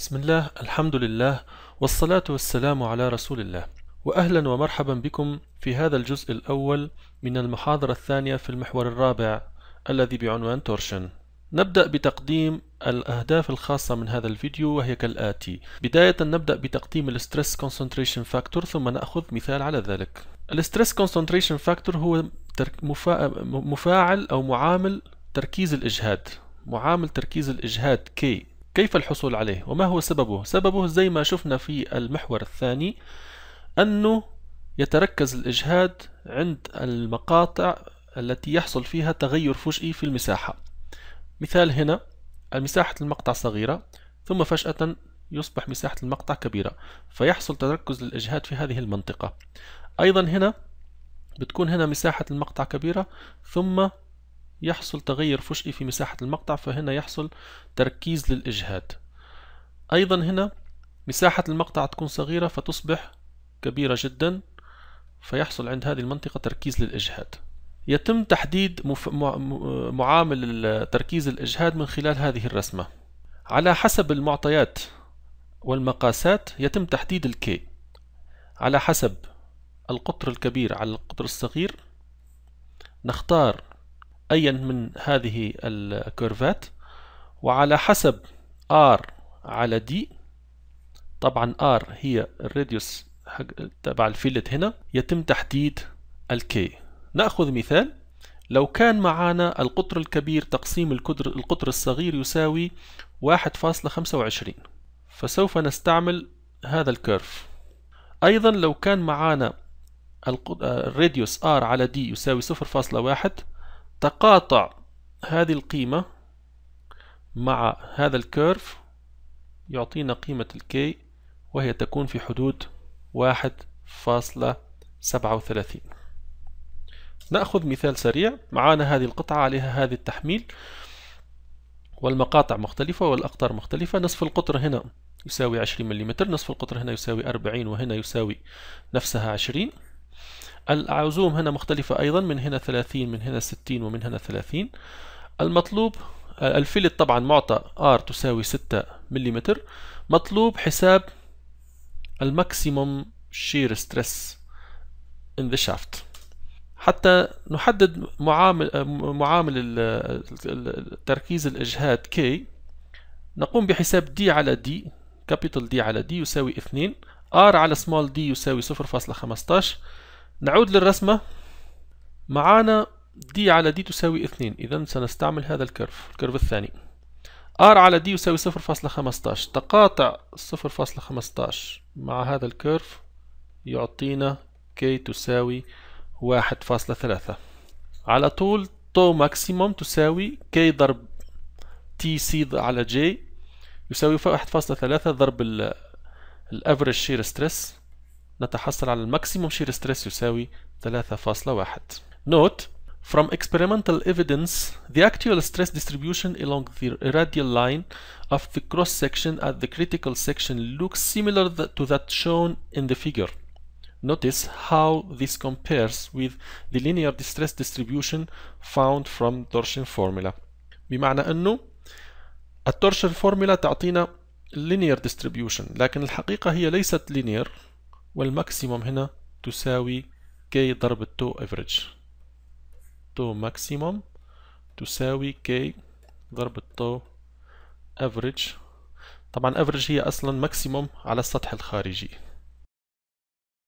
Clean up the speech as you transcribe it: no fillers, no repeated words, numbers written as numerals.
بسم الله، الحمد لله، والصلاة والسلام على رسول الله، وأهلا ومرحبا بكم في هذا الجزء الأول من المحاضرة الثانية في المحور الرابع الذي بعنوان تورشن. نبدأ بتقديم الأهداف الخاصة من هذا الفيديو وهي كالآتي. بداية نبدأ بتقديم السترس كونسنتريشن فاكتور ثم نأخذ مثال على ذلك. السترس كونسنتريشن فاكتور هو مفاعل أو معامل تركيز الإجهاد، معامل تركيز الإجهاد كي. كيف الحصول عليه وما هو سببه؟ سببه زي ما شفنا في المحور الثاني أنه يتركز الإجهاد عند المقاطع التي يحصل فيها تغير فجئي في المساحة. مثال هنا مساحة المقطع صغيرة ثم فجأة يصبح مساحة المقطع كبيرة، فيحصل تركز للإجهاد في هذه المنطقة. أيضا هنا بتكون هنا مساحة المقطع كبيرة ثم يحصل تغير فجئي في مساحة المقطع، فهنا يحصل تركيز للإجهاد. أيضا هنا مساحة المقطع تكون صغيرة فتصبح كبيرة جدا، فيحصل عند هذه المنطقة تركيز للإجهاد. يتم تحديد معامل تركيز الإجهاد من خلال هذه الرسمة. على حسب المعطيات والمقاسات يتم تحديد الكي على حسب القطر الكبير على القطر الصغير. نختار أيا من هذه الكيرفات، وعلى حسب R على دي، طبعا R هي الراديوس تبع الفيلت، هنا يتم تحديد الكي. نأخذ مثال. لو كان معنا القطر الكبير تقسيم القطر الصغير يساوي 1.25، فسوف نستعمل هذا الكيرف. أيضا لو كان معنا الراديوس R على D يساوي 0.1، تقاطع هذه القيمة مع هذا الكيرف يعطينا قيمة الكي، وهي تكون في حدود 1.37. نأخذ مثال سريع. معانا هذه القطعة عليها هذه التحميل، والمقاطع مختلفة والأقطار مختلفة. نصف القطر هنا يساوي 20 ملم، نصف القطر هنا يساوي 40، وهنا يساوي نفسها 20. العزوم هنا مختلفة أيضا، من هنا 30، من هنا 60، ومن هنا 30. المطلوب الفيلت طبعا معطى R تساوي 6 ملم. مطلوب حساب الماكسيموم الشير ستريس in the shaft حتى نحدد معامل تركيز الإجهاد K. نقوم بحساب D على D، كابيتال D على D يساوي 2، R على سمول D يساوي 0.15. نعود للرسمة. معانا D على D تساوي 2، إذا سنستعمل هذا الكيرف الثاني. R على D يساوي 0.15، تقاطع 0.15 مع هذا الكيرف يعطينا K تساوي 1.3. على طول تو ماكسيموم تساوي كي ضرب تي سي على جي يساوي 1.3 ضرب الافريج شير ستريس، نتحصل على الماكسيموم شير ستريس يساوي 3.1. Note: from experimental evidence, the actual stress distribution along the radial line of the cross section at the critical section looks similar to that shown in the figure. Notice how this compares with the linear distress distribution found from torsion formula. بمعنى أنه التورشن فورمولا تعطينا linear distribution، لكن الحقيقة هي ليست linear، والماكسيموم هنا تساوي k ضرب التو average. تو ماكسيموم تساوي k ضرب التو average. طبعا average هي أصلا ماكسيموم على السطح الخارجي.